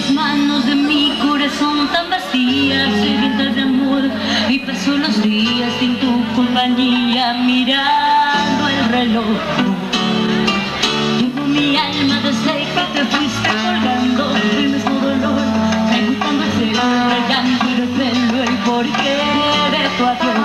las manos de mi corazón tan vacías, sedientas de amor, y paso los días sin tu compañía, mirando el reloj. Tengo mi alma desde que te fuiste colgando, el mismo dolor, preguntando el cielo, el llanto y el pelo, el porqué de tu adiós.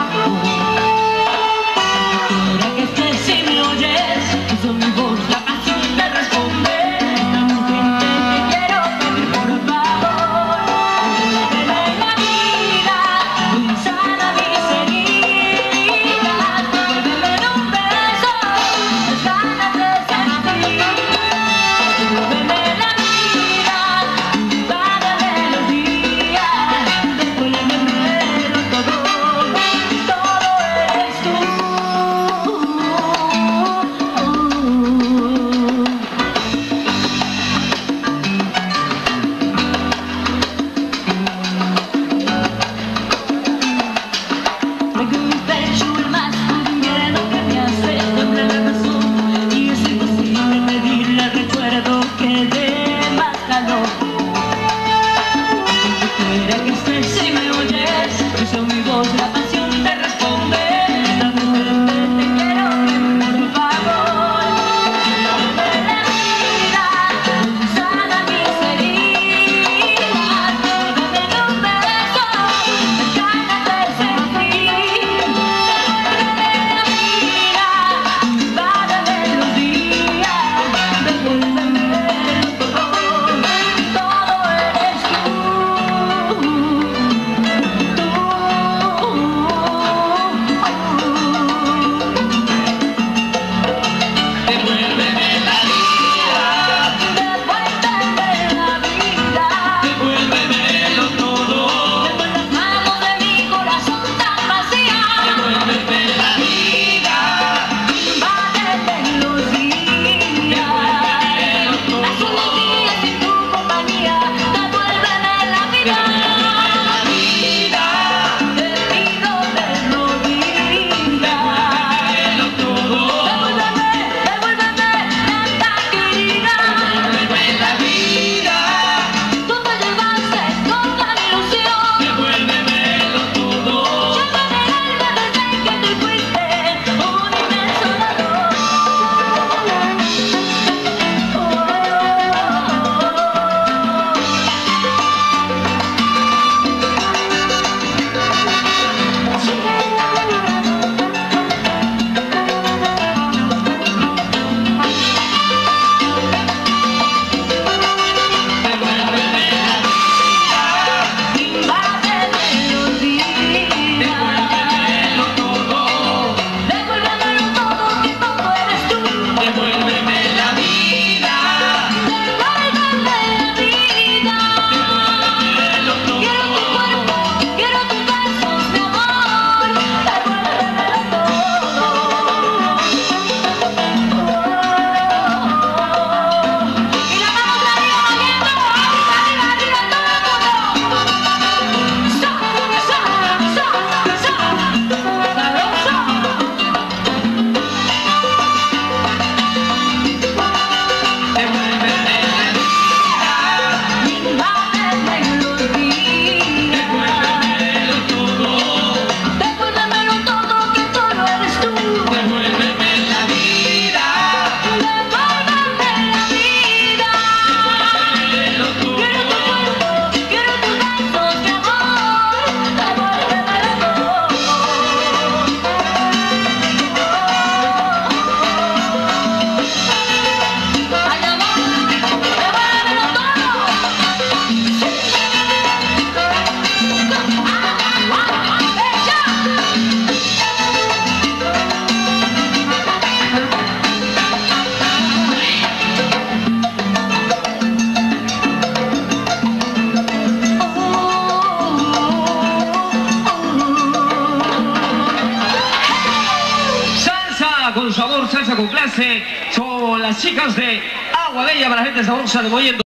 Con sabor, salsa con clase, son las chicas de Agua Bella para la gente sabrosa de Mollendo.